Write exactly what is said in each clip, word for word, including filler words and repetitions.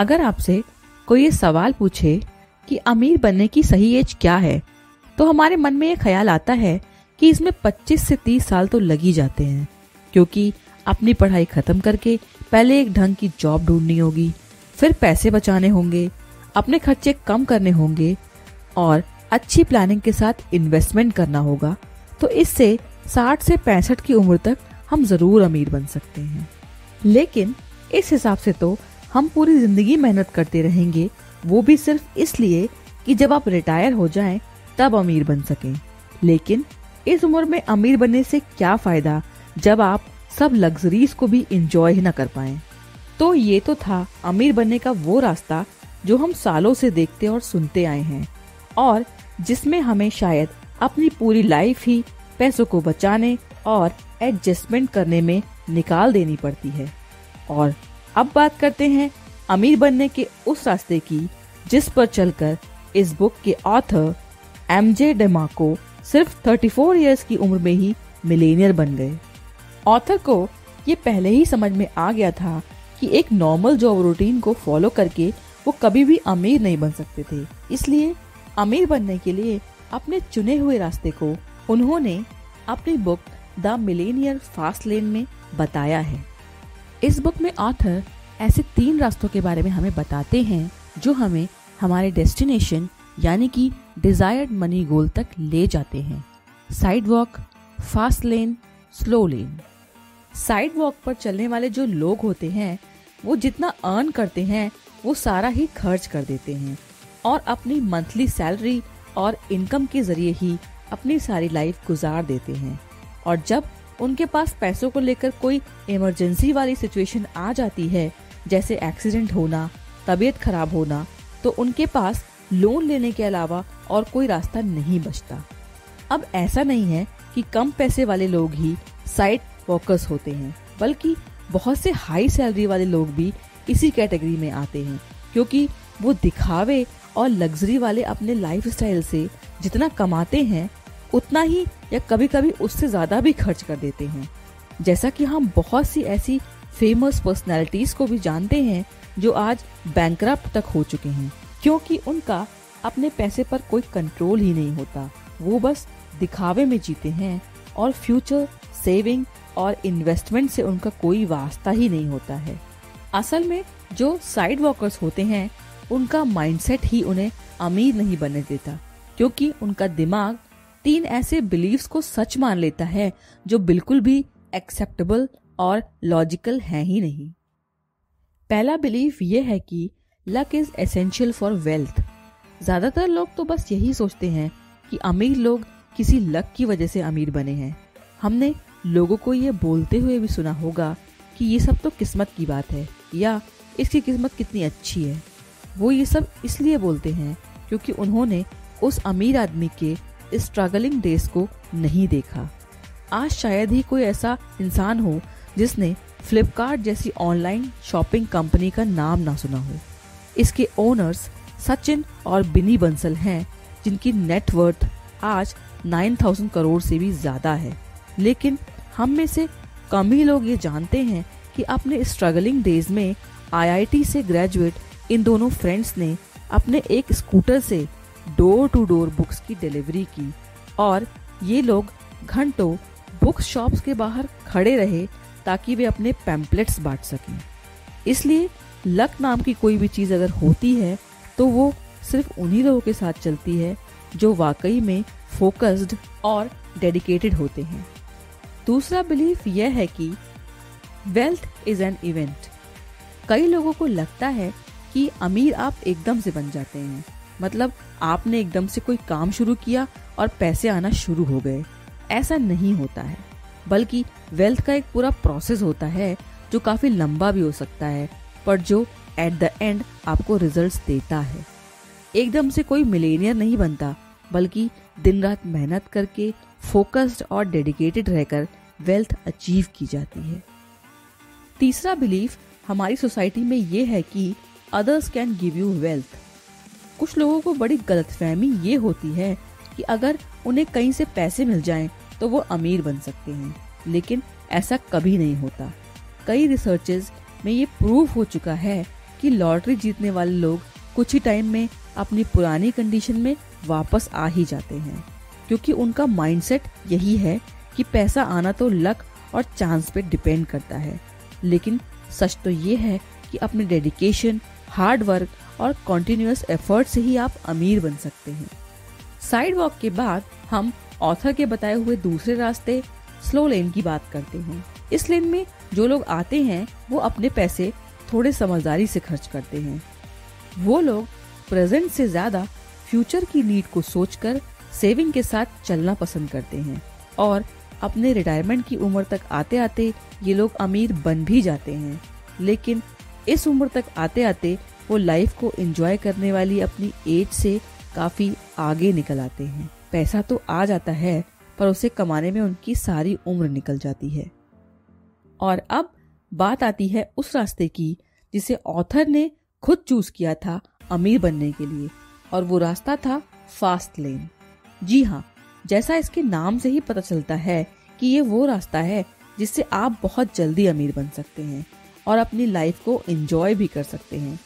अगर आपसे कोई ये सवाल पूछे कि अमीर बनने की सही एज क्या है, तो हमारे मन में ये ख्याल आता है कि इसमें पच्चीस से तीस साल तो लग ही जाते हैं, क्योंकि अपनी पढ़ाई ख़त्म करके पहले एक ढंग की जॉब ढूंढनी होगी, फिर पैसे बचाने होंगे, अपने खर्चे कम करने होंगे और अच्छी प्लानिंग के साथ इन्वेस्टमेंट करना होगा। तो इससे साठ से पैंसठ की उम्र तक हम ज़रूर अमीर बन सकते हैं, लेकिन इस हिसाब से तो हम पूरी ज़िंदगी मेहनत करते रहेंगे, वो भी सिर्फ इसलिए कि जब आप रिटायर हो जाएं तब अमीर बन सकें। लेकिन इस उम्र में अमीर बनने से क्या फ़ायदा जब आप सब लग्जरीज को भी इंजॉय ही ना कर पाएँ। तो ये तो था अमीर बनने का वो रास्ता जो हम सालों से देखते और सुनते आए हैं और जिसमें हमें शायद अपनी पूरी लाइफ ही पैसों को बचाने और एडजस्टमेंट करने में निकाल देनी पड़ती है। और अब बात करते हैं अमीर बनने के उस रास्ते की जिस पर चलकर इस बुक के ऑथर एमजे डेमार्को सिर्फ चौंतीस इयर्स की उम्र में ही मिलेनियर बन गए। ऑथर को ये पहले ही समझ में आ गया था कि एक नॉर्मल जॉब रूटीन को फॉलो करके वो कभी भी अमीर नहीं बन सकते थे, इसलिए अमीर बनने के लिए अपने चुने हुए रास्ते को उन्होंने अपनी बुक द मिलेनियर फास्टलेन में बताया है। इस बुक में ऑथर ऐसे तीन रास्तों के बारे में हमें बताते हैं जो हमें हमारे डेस्टिनेशन यानी कि डिज़ायर्ड मनी गोल तक ले जाते हैं। Sidewalk, fast lane, slow lane. Sidewalk पर चलने वाले जो लोग होते हैं वो जितना अर्न करते हैं वो सारा ही खर्च कर देते हैं और अपनी मंथली सैलरी और इनकम के ज़रिए ही अपनी सारी लाइफ गुजार देते हैं। और जब उनके पास पैसों को लेकर कोई इमरजेंसी वाली सिचुएशन आ जाती है, जैसे एक्सीडेंट होना, तबीयत खराब होना, तो उनके पास लोन लेने के अलावा और कोई रास्ता नहीं बचता। अब ऐसा नहीं है कि कम पैसे वाले लोग ही साइड वॉकर्स होते हैं, बल्कि बहुत से हाई सैलरी वाले लोग भी इसी कैटेगरी में आते हैं, क्योंकि वो दिखावे और लग्जरी वाले अपने लाइफस्टाइल से जितना कमाते हैं उतना ही या कभी कभी उससे ज़्यादा भी खर्च कर देते हैं। जैसा कि हम बहुत सी ऐसी फेमस पर्सनैलिटीज़ को भी जानते हैं जो आज बैंकक्रप्ट तक हो चुके हैं, क्योंकि उनका अपने पैसे पर कोई कंट्रोल ही नहीं होता, वो बस दिखावे में जीते हैं और फ्यूचर सेविंग और इन्वेस्टमेंट से उनका कोई वास्ता ही नहीं होता है। असल में जो साइड वॉकर्स होते हैं उनका माइंडसेट ही उन्हें अमीर नहीं बनने देता, क्योंकि उनका दिमाग तीन ऐसे बिलीव्स को सच मान लेता है जो बिल्कुल भी एक्सेप्टेबल और लॉजिकल हैं ही नहीं। पहला बिलीफ ये है कि luck is essential for wealth. ज़्यादातर लोग तो बस यही सोचते हैं कि अमीर लोग किसी लक की वजह से अमीर बने हैं। हमने लोगों को ये बोलते हुए भी सुना होगा कि ये सब तो किस्मत की बात है या इसकी किस्मत कितनी अच्छी है। वो ये सब इसलिए बोलते हैं क्योंकि उन्होंने उस अमीर आदमी के स्ट्रगलिंग डेज को नहीं देखा। आज शायद ही कोई ऐसा इंसान हो जिसने फ्लिपकार्ट जैसी ऑनलाइन शॉपिंग कंपनी का नाम ना सुना हो। इसके ओनर्स सचिन और बिनी बंसल हैं, जिनकी नेटवर्थ आज नौ हज़ार करोड़ से भी ज़्यादा है। लेकिन हम में से कम ही लोग ये जानते हैं कि अपने स्ट्रगलिंग डेज में आई आई टी से ग्रेजुएट इन दोनों फ्रेंड्स ने अपने एक स्कूटर से डोर टू डोर बुक्स की डिलीवरी की और ये लोग घंटों बुक शॉप्स के बाहर खड़े रहे ताकि वे अपने पैम्पलेट्स बांट सकें। इसलिए लक नाम की कोई भी चीज़ अगर होती है तो वो सिर्फ उन्हीं लोगों के साथ चलती है जो वाकई में फोकस्ड और डेडिकेटेड होते हैं। दूसरा बिलीफ यह है कि वेल्थ इज़ एन इवेंट। कई लोगों को लगता है कि अमीर आप एकदम से बन जाते हैं, मतलब आपने एकदम से कोई काम शुरू किया और पैसे आना शुरू हो गए। ऐसा नहीं होता है, बल्कि वेल्थ का एक पूरा प्रोसेस होता है जो काफ़ी लंबा भी हो सकता है, पर जो एट द एंड आपको रिजल्ट्स देता है। एकदम से कोई मिलेनियर नहीं बनता, बल्कि दिन रात मेहनत करके फोकस्ड और डेडिकेटेड रहकर वेल्थ अचीव की जाती है। तीसरा बिलीफ हमारी सोसाइटी में ये है कि others can give you wealth. कुछ लोगों को बड़ी गलतफहमी ये होती है कि अगर उन्हें कहीं से पैसे मिल जाएं तो वो अमीर बन सकते हैं, लेकिन ऐसा कभी नहीं होता। कई रिसर्चेज में ये प्रूफ हो चुका है कि लॉटरी जीतने वाले लोग कुछ ही टाइम में अपनी पुरानी कंडीशन में वापस आ ही जाते हैं, क्योंकि उनका माइंडसेट यही है कि पैसा आना तो लक और चांस पे डिपेंड करता है। लेकिन सच तो ये है कि अपने डेडिकेशन, हार्ड वर्क और कॉन्टिन्यूस एफर्ट से ही आप अमीर बन सकते हैं। साइड वॉक के बाद हम ऑथर के बताए हुए दूसरे रास्ते स्लो लेन की बात करते हैं। इस लेन में जो लोग आते हैं वो अपने पैसे थोड़े समझदारी से खर्च करते हैं। वो लोग प्रेजेंट से ज्यादा फ्यूचर की नीड को सोचकर सेविंग के साथ चलना पसंद करते हैं और अपने रिटायरमेंट की उम्र तक आते आते ये लोग अमीर बन भी जाते हैं। लेकिन इस उम्र तक आते आते वो लाइफ को एंजॉय करने वाली अपनी एज से काफी आगे निकल आते हैं। पैसा तो आ जाता है पर उसे कमाने में उनकी सारी उम्र निकल जाती है। और अब बात आती है उस रास्ते की जिसे ऑथर ने खुद चूज किया था अमीर बनने के लिए, और वो रास्ता था फास्ट लेन। जी हाँ, जैसा इसके नाम से ही पता चलता है कि ये वो रास्ता है जिससे आप बहुत जल्दी अमीर बन सकते हैं और अपनी लाइफ को एंजॉय भी कर सकते हैं।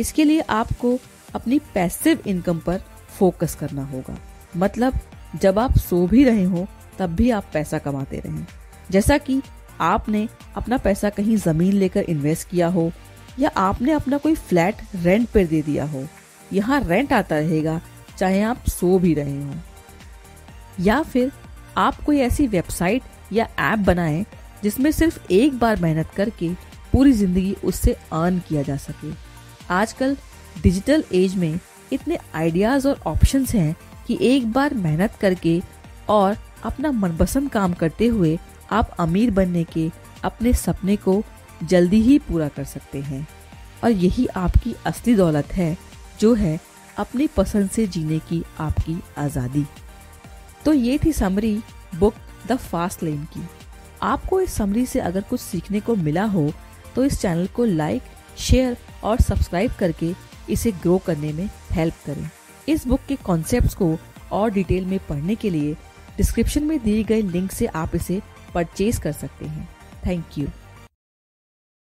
इसके लिए आपको अपनी पैसिव इनकम पर फोकस करना होगा, मतलब जब आप सो भी रहे हो तब भी आप पैसा कमाते रहें। जैसा कि आपने अपना पैसा कहीं जमीन लेकर इन्वेस्ट किया हो या आपने अपना कोई फ्लैट रेंट पर दे दिया हो, यहाँ रेंट आता रहेगा चाहे आप सो भी रहे हो। या फिर आप कोई ऐसी वेबसाइट या ऐप बनाएं जिसमें सिर्फ एक बार मेहनत करके पूरी जिंदगी उससे अर्न किया जा सके। आजकल डिजिटल एज में इतने आइडियाज और ऑप्शंस हैं कि एक बार मेहनत करके और अपना मनपसंद काम करते हुए आप अमीर बनने के अपने सपने को जल्दी ही पूरा कर सकते हैं। और यही आपकी असली दौलत है, जो है अपनी पसंद से जीने की आपकी आज़ादी। तो ये थी summary book the fast lane की। आपको इस समरी से अगर कुछ सीखने को मिला हो तो इस चैनल को लाइक, शेयर और सब्सक्राइब करके इसे ग्रो करने में हेल्प करें। इस बुक के कॉन्सेप्ट्स को और डिटेल में पढ़ने के लिए डिस्क्रिप्शन में दिए गए लिंक से आप इसे परचेज कर सकते हैं। Thank you.